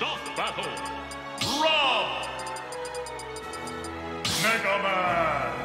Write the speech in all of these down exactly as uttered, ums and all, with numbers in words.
Stock battle. Rob. Mega Man.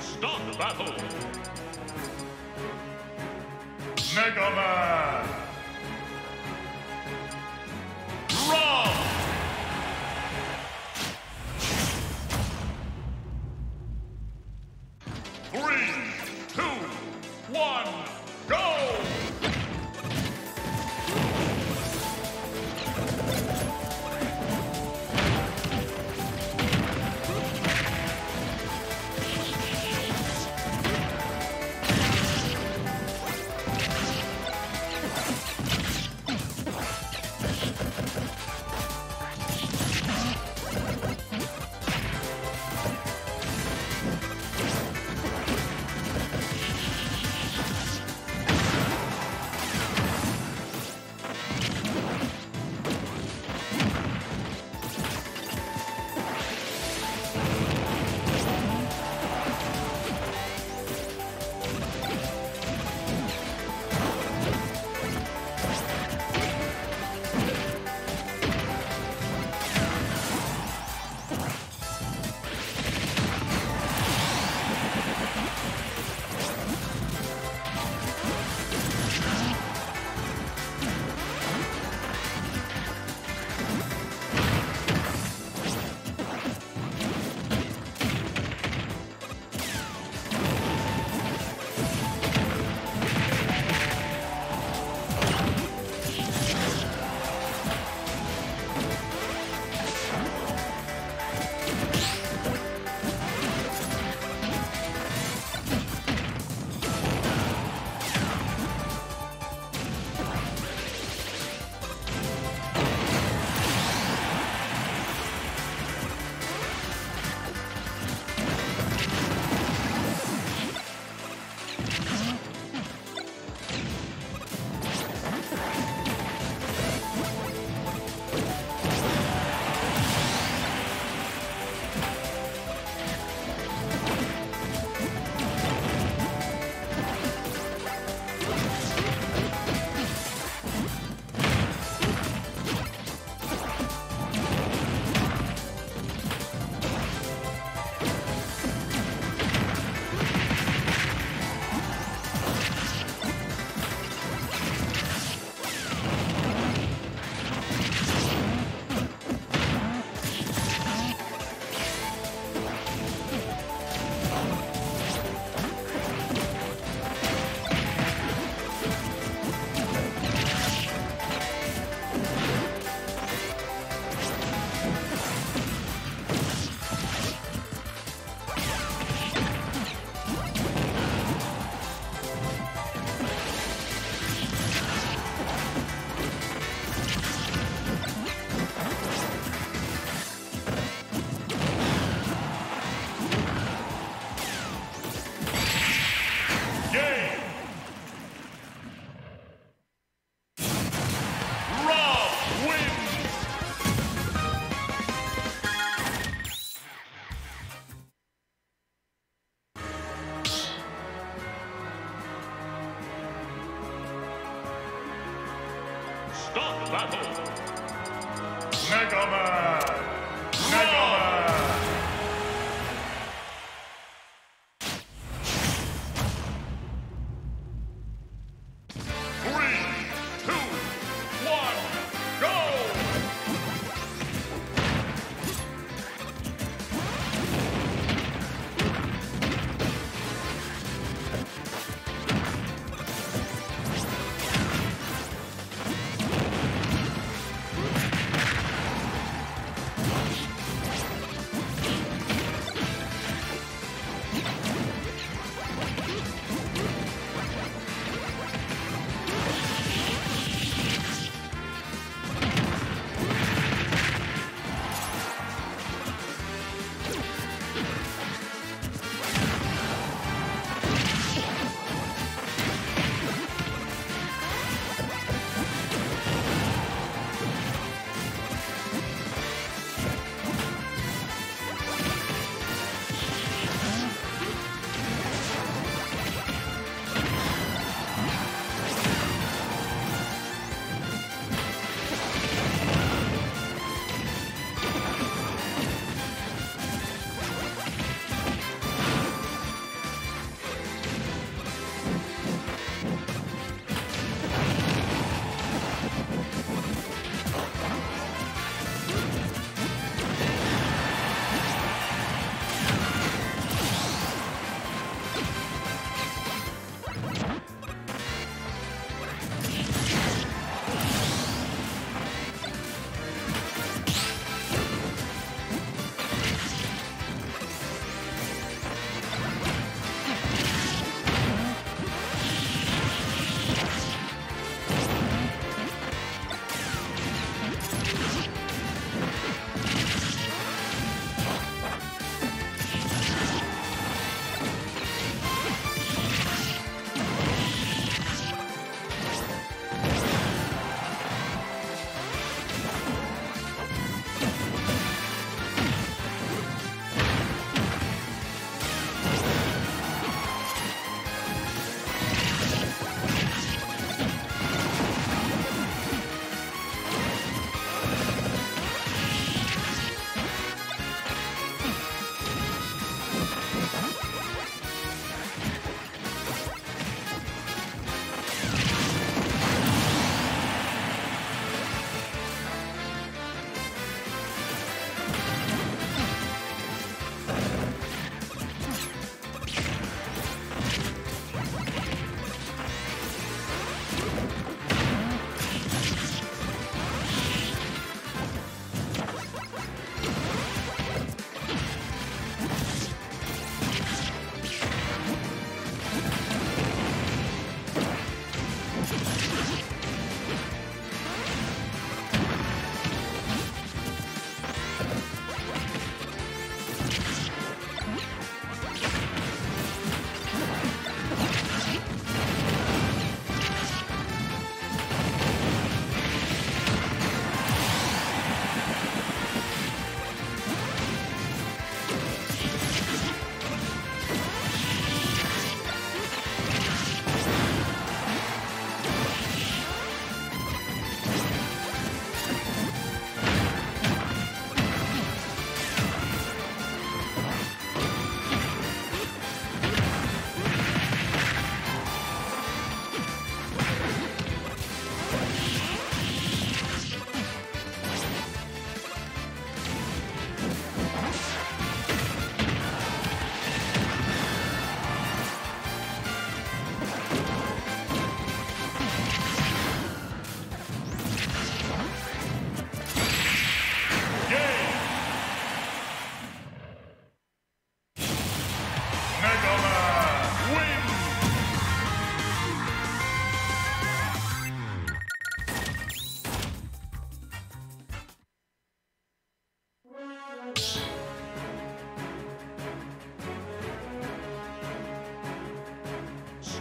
Start the battle! Mega Man! Run! Three, two, one, go! Stop battle! Mega Man! Mega Man! Three, two, one, go!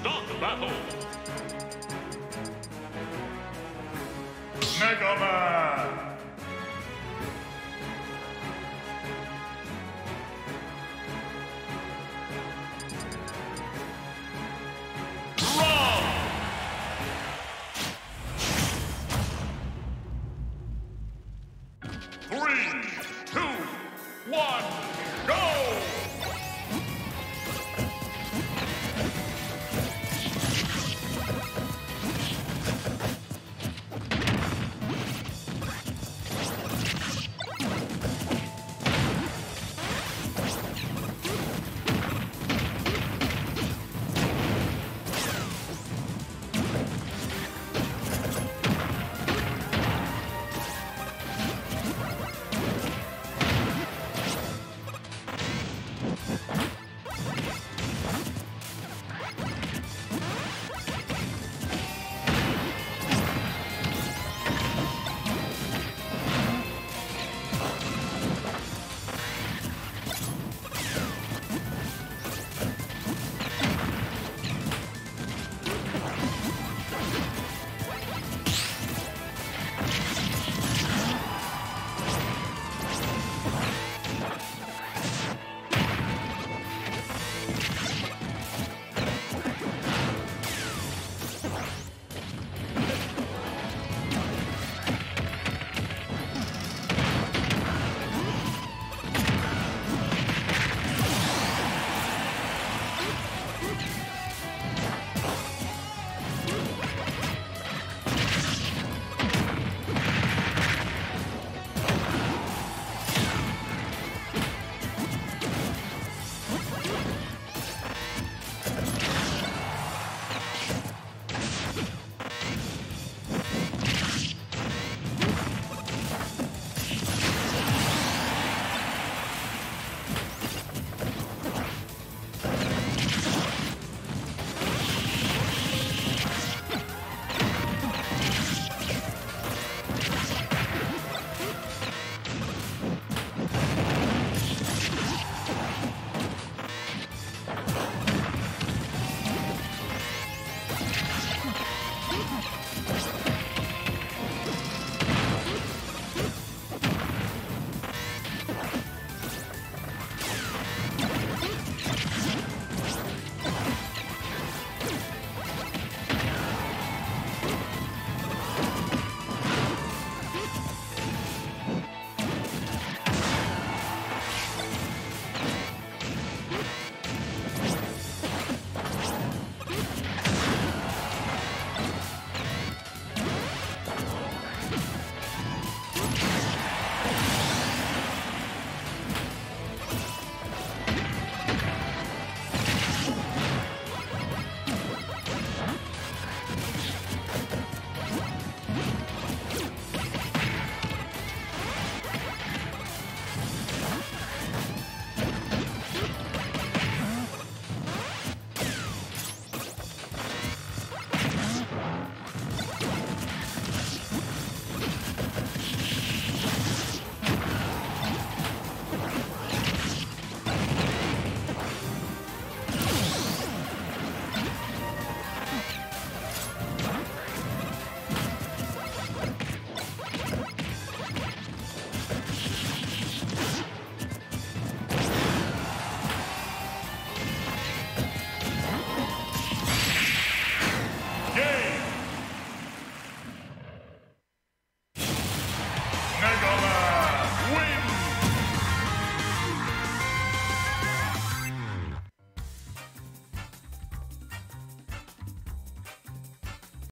Start the battle. Mega Man!